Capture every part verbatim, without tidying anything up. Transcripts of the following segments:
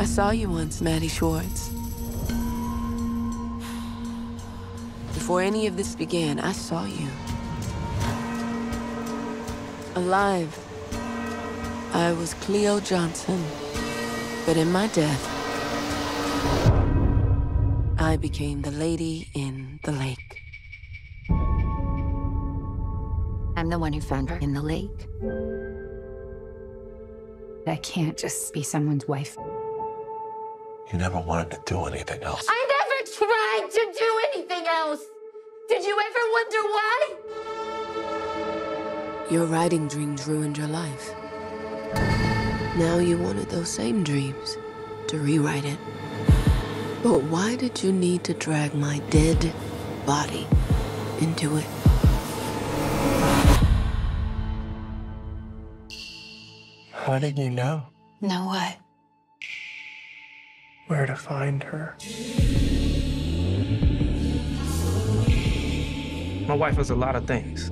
I saw you once, Maddie Schwartz. Before any of this began, I saw you. Alive, I was Cleo Johnson. But in my death, I became the Lady in the Lake. I'm the one who found her in the lake. I can't just be someone's wife. You never wanted to do anything else. I never tried to do anything else. Did you ever wonder why? Your writing dreams ruined your life. Now you wanted those same dreams to rewrite it. But why did you need to drag my dead body into it? How did you know? Know what? Where to find her. My wife is a lot of things.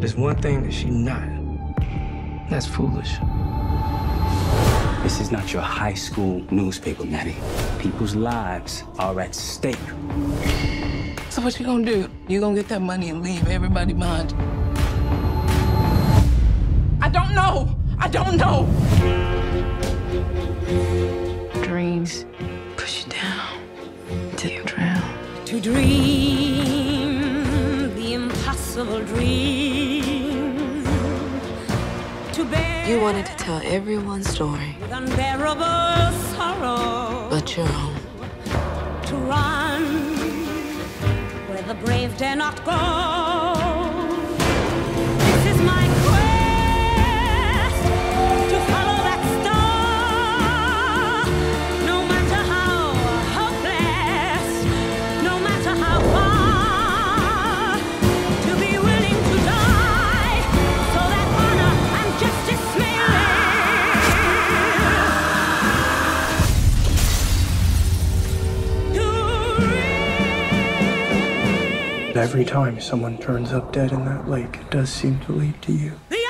There's one thing that she's not. That's foolish. This is not your high school newspaper, Maddie. People's lives are at stake. So what you gonna do? You gonna get that money and leave everybody behind you? I don't know. I don't know. Dreams push you down till you drown. To dream the impossible dream. To bear. You wanted to tell everyone's story with unbearable sorrow, but your own. To run where the brave dare not go. Every time someone turns up dead in that lake, it does seem to lead to you.